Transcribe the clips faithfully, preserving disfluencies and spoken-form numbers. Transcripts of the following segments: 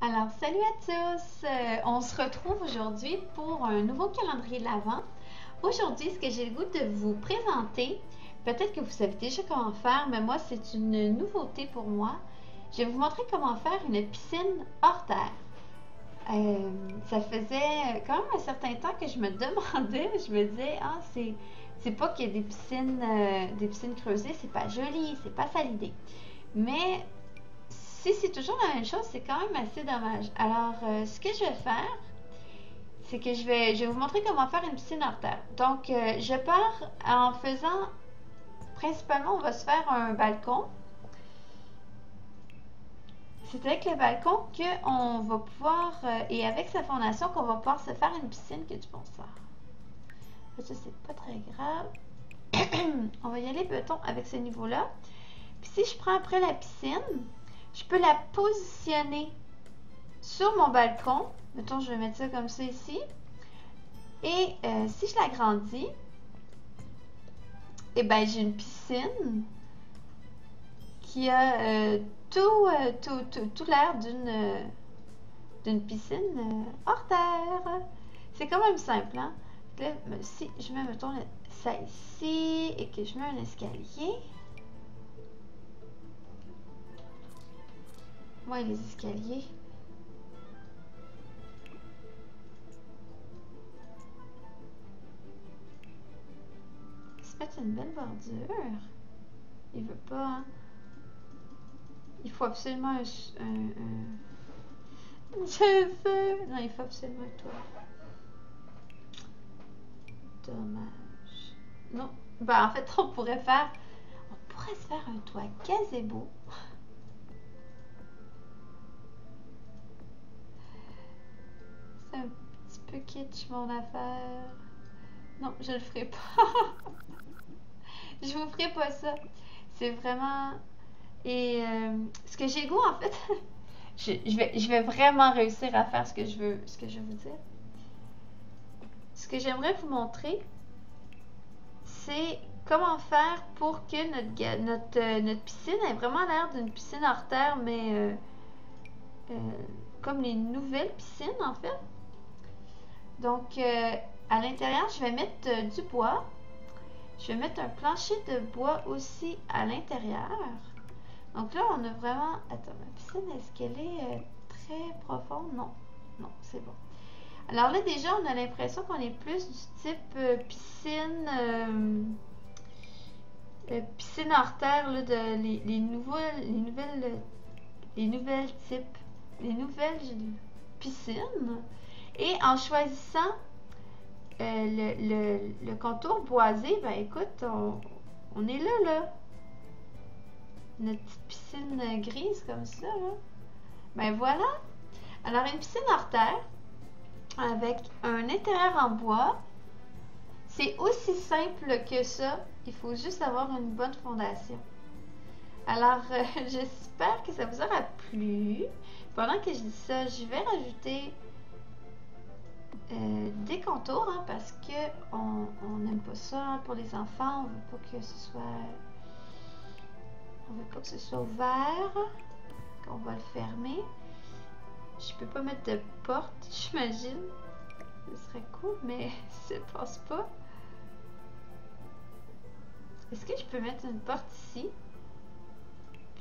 Alors, salut à tous! Euh, on se retrouve aujourd'hui pour un nouveau calendrier de l'Avent. Aujourd'hui, ce que j'ai le goût de vous présenter, peut-être que vous savez déjà comment faire, mais moi, c'est une nouveauté pour moi. Je vais vous montrer comment faire une piscine hors terre. Euh, ça faisait quand même un certain temps que je me demandais, je me disais, ah, c'est, c'est pas qu'il y a des piscines, euh, des piscines creusées, c'est pas joli, c'est pas ça l'idée. Mais si c'est toujours la même chose, c'est quand même assez dommage. Alors, euh, ce que je vais faire, c'est que je vais, je vais vous montrer comment faire une piscine hors terre. Donc, euh, je pars en faisant, principalement, on va se faire un balcon. C'est avec le balcon qu'on va pouvoir, euh, et avec sa fondation, qu'on va pouvoir se faire une piscine que du bon sens. Ça, c'est pas très grave. On va y aller béton avec ce niveau-là. Puis si je prends après la piscine, je peux la positionner sur mon balcon. Mettons, je vais mettre ça comme ça ici. Et euh, si je l'agrandis, eh ben, j'ai une piscine qui a euh, tout, euh, tout, tout, tout l'air d'une euh, d'une piscine euh, hors terre. C'est quand même simple, hein? Là, si je mets, mettons, ça ici et que je mets un escalier. Moi, les escaliers. Ils se mettent une belle bordure. Il veut pas, hein? Il faut absolument un... un, un... Je veux... Non, il faut absolument un toit. Dommage. Non. Ben, en fait, on pourrait faire... On pourrait se faire un toit gazebo. Un petit peu kitsch mon affaire. Non, je le ferai pas. Je vous ferai pas ça. C'est vraiment... Et euh, ce que j'ai goût en fait, je, je, vais, je vais vraiment réussir à faire ce que je veux, ce que je veux vous dire. Ce que j'aimerais vous montrer, c'est comment faire pour que notre, notre, notre piscine ait vraiment l'air d'une piscine hors terre, mais euh, euh, comme les nouvelles piscines en fait. Donc, euh, à l'intérieur, je vais mettre euh, du bois. Je vais mettre un plancher de bois aussi à l'intérieur. Donc là, on a vraiment... Attends, ma piscine, est-ce qu'elle est euh, très profonde? Non. Non, c'est bon. Alors là, déjà, on a l'impression qu'on est plus du type euh, piscine... Euh, euh, piscine hors terre, là, de, les, les nouvelles... Les nouvelles... Les nouvelles types... Les nouvelles piscines... Et en choisissant euh, le, le, le contour boisé, ben écoute, on, on est là, là. Notre petite piscine grise comme ça, là. Ben voilà. Alors, une piscine hors terre avec un intérieur en bois. C'est aussi simple que ça. Il faut juste avoir une bonne fondation. Alors, euh, j'espère que ça vous aura plu. Pendant que je dis ça, je vais rajouter... Euh, des contours, hein, parce que on n'aime pas ça, hein, pour les enfants, on veut pas que ce soit on veut pas que ce soit ouvert, qu'on va le fermer. Je peux pas mettre de porte, j'imagine, ce serait cool, mais je pense pas. Est-ce que je peux mettre une porte ici,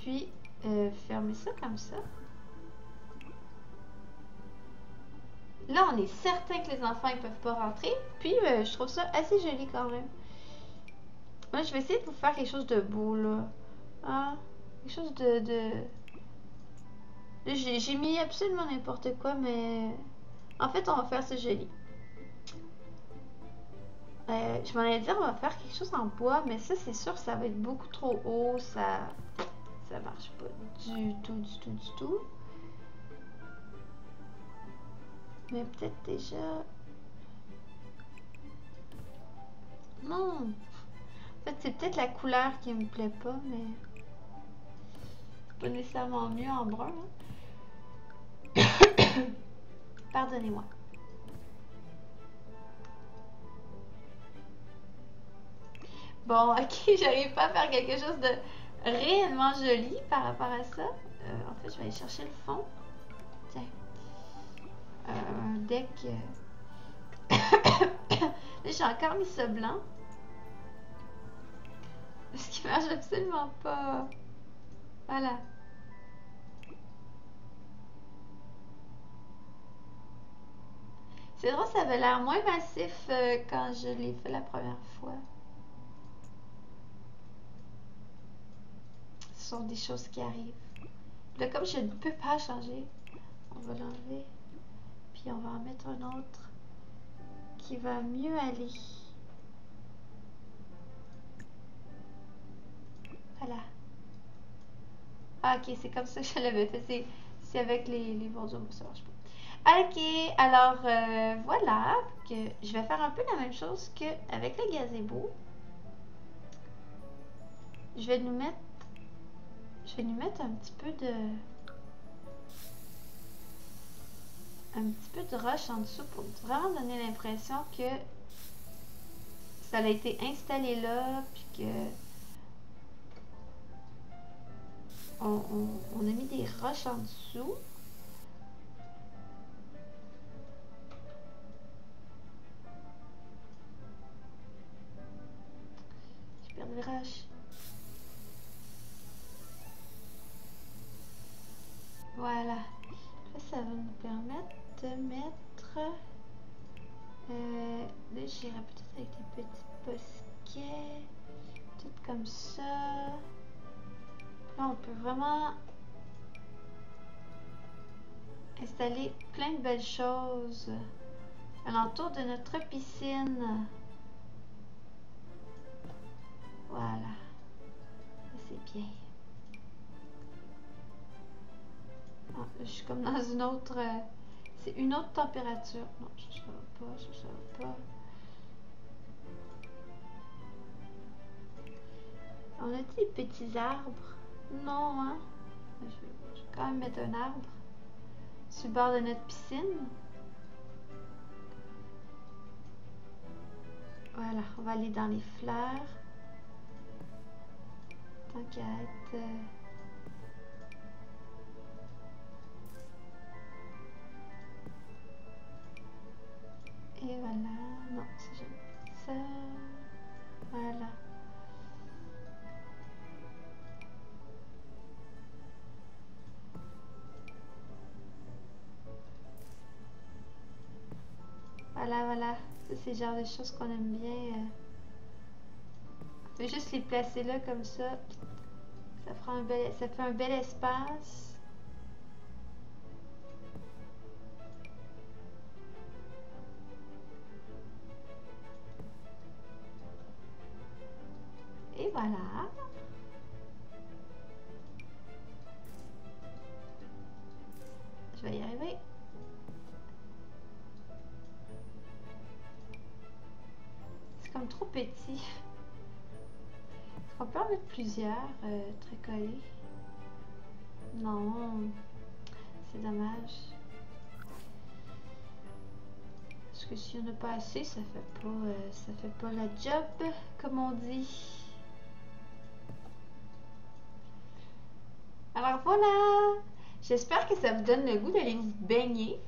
puis euh, fermer ça comme ça? Là, on est certain que les enfants ne peuvent pas rentrer. Puis, euh, je trouve ça assez joli quand même. Moi, je vais essayer de vous faire quelque chose de beau, là. Hein? Quelque chose de... de... J'ai mis absolument n'importe quoi, mais... En fait, on va faire ce joli. Euh, je m'en allais dire, on va faire quelque chose en bois, mais ça, c'est sûr, ça va être beaucoup trop haut. Ça... Ça marche pas du tout, du tout, du tout. Mais peut-être déjà... Non! En fait, c'est peut-être la couleur qui me plaît pas, mais... C'est pas nécessairement mieux en brun, hein? Pardonnez-moi. Bon, ok, j'arrive pas à faire quelque chose de réellement joli par rapport à ça. Euh, en fait, je vais aller chercher le fond. Tiens. deck. Là, j'ai encore mis ce blanc. Parce qu'il marche absolument pas. Voilà. C'est drôle, ça avait l'air moins massif euh, quand je l'ai fait la première fois. Ce sont des choses qui arrivent. Là, comme je ne peux pas changer, on va l'enlever. Puis on va en mettre un autre qui va mieux aller. Voilà. Ah, ok, c'est comme ça que je l'avais fait. C'est avec les, les bonjour, ça marche pas. Ok, alors euh, voilà, que je vais faire un peu la même chose qu'avec le gazebo. Je vais nous mettre, je vais nous mettre un petit peu de, un petit peu de roche en dessous pour vraiment donner l'impression que ça a été installé là, puis que on, on, on a mis des roches en dessous. Voilà. Là, ça va nous permettre de mettre... Euh, là, j'irai peut-être avec des petits bosquets. Tout comme ça. Là, on peut vraiment installer plein de belles choses alentour de notre piscine. Voilà, c'est bien. Ah, je suis comme dans une autre... Euh, c'est une autre température. Non, je ne savais pas, je ne savais pas. On a des petits arbres? Non, hein? Je vais, je vais quand même mettre un arbre sur le bord de notre piscine. Voilà, on va aller dans les fleurs. Être... Et voilà, non, si j'aime ça, voilà. Voilà, voilà, c'est le genre de choses qu'on aime bien. On peut juste les placer là comme ça. Ça fera un bel, ça fait un bel espace. Et voilà. Je vais y arriver. C'est comme trop petit. On peut en mettre plusieurs euh, très collés. Non, c'est dommage. Parce que si on n'a pas assez, ça fait pas, euh, ça fait pas la job, comme on dit. Alors voilà. J'espère que ça vous donne le goût d'aller vous baigner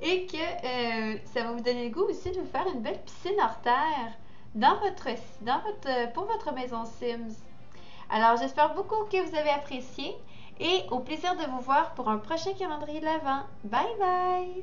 et que euh, ça va vous donner le goût aussi de vous faire une belle piscine hors terre. Dans votre, dans votre, pour votre maison Sims. Alors, j'espère beaucoup que vous avez apprécié et au plaisir de vous voir pour un prochain calendrier de l'Avent. Bye bye!